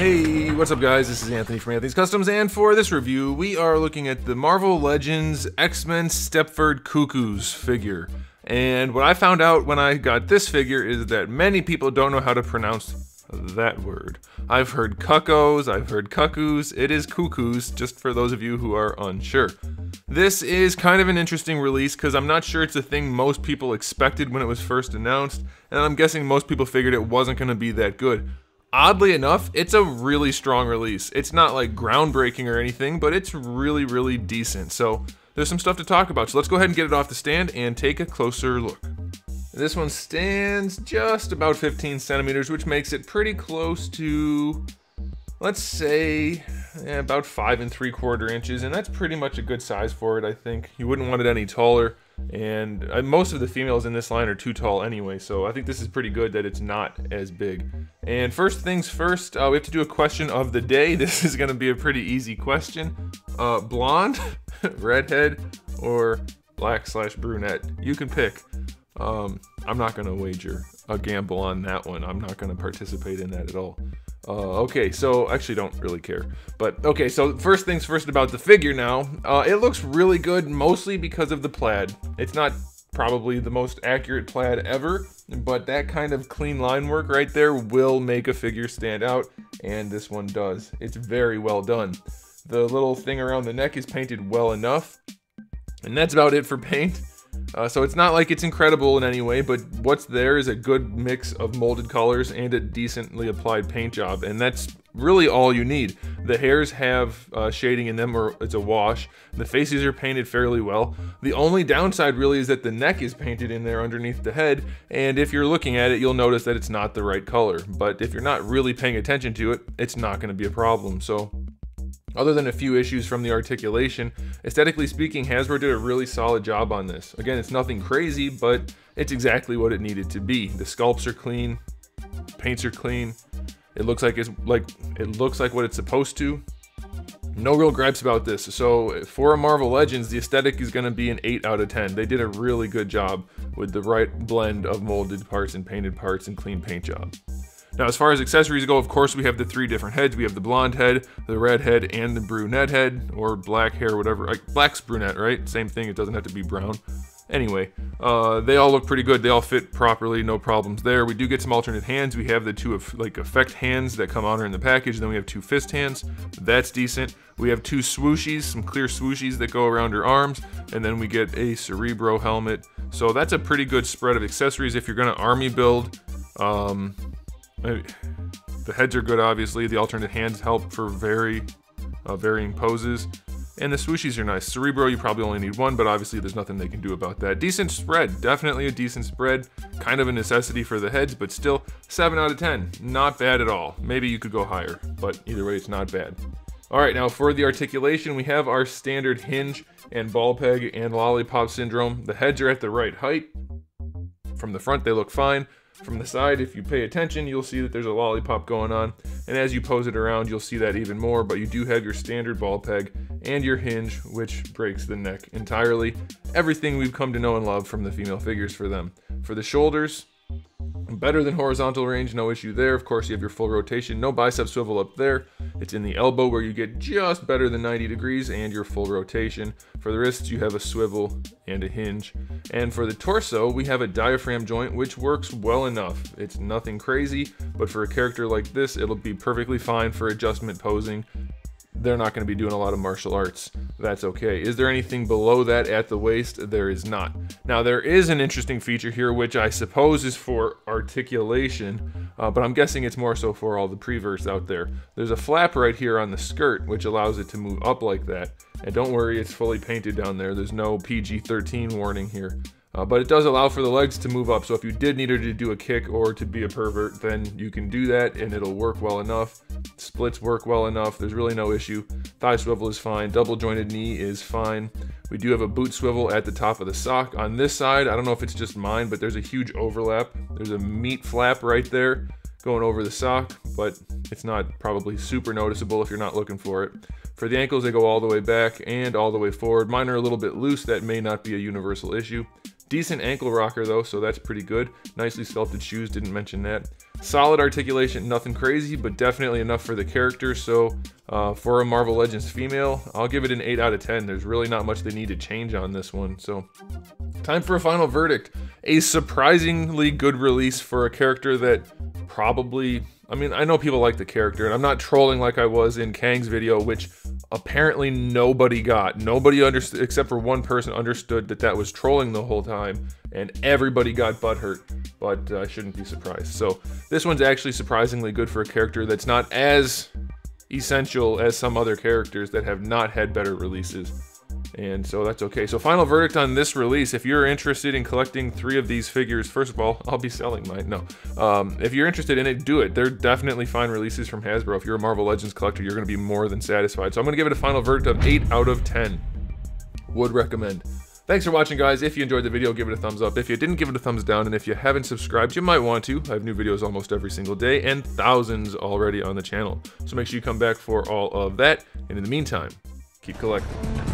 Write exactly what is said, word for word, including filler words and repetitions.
Hey, what's up guys? This is Anthony from Anthony's Customs, and for this review, we are looking at the Marvel Legends X-Men Stepford Cuckoos figure. And what I found out when I got this figure is that many people don't know how to pronounce that word. I've heard cuckoos, I've heard cuckoos, it is cuckoos, just for those of you who are unsure. This is kind of an interesting release because I'm not sure it's a thing most people expected when it was first announced, and I'm guessing most people figured it wasn't going to be that good. Oddly enough, it's a really strong release. It's not like groundbreaking or anything, but it's really, really decent. So there's some stuff to talk about. So let's go ahead and get it off the stand and take a closer look. This one stands just about fifteen centimeters, which makes it pretty close to, let's say, yeah, about five and three quarter inches. And that's pretty much a good size for it, I think. You wouldn't want it any taller. And most of the females in this line are too tall anyway, so I think this is pretty good that it's not as big. And first things first, uh, we have to do a question of the day. This is going to be a pretty easy question. Uh, blonde, redhead, or black slash brunette? You can pick. Um, I'm not going to wager a gamble on that one. I'm not going to participate in that at all. Uh, okay, so actually don't really care, but okay, so first things first about the figure now. Uh, it looks really good, mostly because of the plaid. It's not probably the most accurate plaid ever, but that kind of clean line work right there will make a figure stand out, and this one does. It's very well done. The little thing around the neck is painted well enough, and that's about it for paint. Uh, so it's not like it's incredible in any way, but what's there is a good mix of molded colors and a decently applied paint job, and that's really all you need. The hairs have uh, shading in them, or it's a wash. The faces are painted fairly well. The only downside really is that the neck is painted in there underneath the head, and if you're looking at it, you'll notice that it's not the right color. But if you're not really paying attention to it, it's not going to be a problem. So other than a few issues from the articulation, aesthetically speaking, Hasbro did a really solid job on this. Again, it's nothing crazy, but it's exactly what it needed to be. The sculpts are clean, paints are clean. It looks like it's like it looks like what it's supposed to. No real gripes about this. So for a Marvel Legends, the aesthetic is going to be an eight out of ten. They did a really good job with the right blend of molded parts and painted parts and clean paint job. Now, as far as accessories go, of course, we have the three different heads. We have the blonde head, the red head, and the brunette head, or black hair, whatever. Like, black's brunette, right? Same thing, it doesn't have to be brown. Anyway, uh, they all look pretty good. They all fit properly, no problems there. We do get some alternate hands. We have the two of like effect hands that come on her in the package, and then we have two fist hands. That's decent. We have two swooshies, some clear swooshies that go around her arms, and then we get a Cerebro helmet. So that's a pretty good spread of accessories if you're gonna army build. Um, The heads are good, obviously. The alternate hands help for very uh, varying poses. And the swooshies are nice. Cerebro, you probably only need one, but obviously there's nothing they can do about that. Decent spread. Definitely a decent spread. Kind of a necessity for the heads, but still seven out of ten. Not bad at all. Maybe you could go higher, but either way, it's not bad. All right, now for the articulation, we have our standard hinge and ball peg and lollipop syndrome. The heads are at the right height. From the front, they look fine. From the side, if you pay attention, you'll see that there's a lollipop going on, and as you pose it around, you'll see that even more, but you do have your standard ball peg and your hinge, which breaks the neck entirely. Everything we've come to know and love from the female figures for them. For the shoulders, better than horizontal range, no issue there. Of course, you have your full rotation, no bicep swivel up there. It's in the elbow where you get just better than ninety degrees and your full rotation. For the wrists, you have a swivel and a hinge. And for the torso, we have a diaphragm joint, which works well enough. It's nothing crazy, but for a character like this, it'll be perfectly fine for adjustment posing. They're not going to be doing a lot of martial arts. That's okay. Is there anything below that at the waist? There is not. Now, there is an interesting feature here, which I suppose is for articulation, uh, but I'm guessing it's more so for all the preverts out there. There's a flap right here on the skirt, which allows it to move up like that. And don't worry, it's fully painted down there. There's no P G thirteen warning here. Uh, but it does allow for the legs to move up, so if you did need her to do a kick or to be a pervert, then you can do that and it'll work well enough. Splits work well enough, there's really no issue. Thigh swivel is fine, double jointed knee is fine. We do have a boot swivel at the top of the sock. On this side, I don't know if it's just mine, but there's a huge overlap. There's a meat flap right there going over the sock, but it's not probably super noticeable if you're not looking for it. For the ankles, they go all the way back and all the way forward. Mine are a little bit loose, that may not be a universal issue. Decent ankle rocker though, so that's pretty good. Nicely sculpted shoes, didn't mention that. Solid articulation, nothing crazy, but definitely enough for the character. So uh, for a Marvel Legends female, I'll give it an eight out of ten. There's really not much they need to change on this one. So time for a final verdict. A surprisingly good release for a character that probably, I mean, I know people like the character, and I'm not trolling like I was in Kang's video, which apparently nobody got. Nobody understood, except for one person understood that that was trolling the whole time, and everybody got butthurt, but I uh, shouldn't be surprised. So this one's actually surprisingly good for a character that's not as essential as some other characters that have not had better releases. And so that's okay. So final verdict on this release. If you're interested in collecting three of these figures, first of all, I'll be selling mine. No. Um, if you're interested in it, do it. They're definitely fine releases from Hasbro. If you're a Marvel Legends collector, you're going to be more than satisfied. So I'm going to give it a final verdict of eight out of ten. Would recommend. Thanks for watching, guys. If you enjoyed the video, give it a thumbs up. If you didn't, give it a thumbs down. And if you haven't subscribed, you might want to. I have new videos almost every single day and thousands already on the channel. So make sure you come back for all of that. And in the meantime, keep collecting.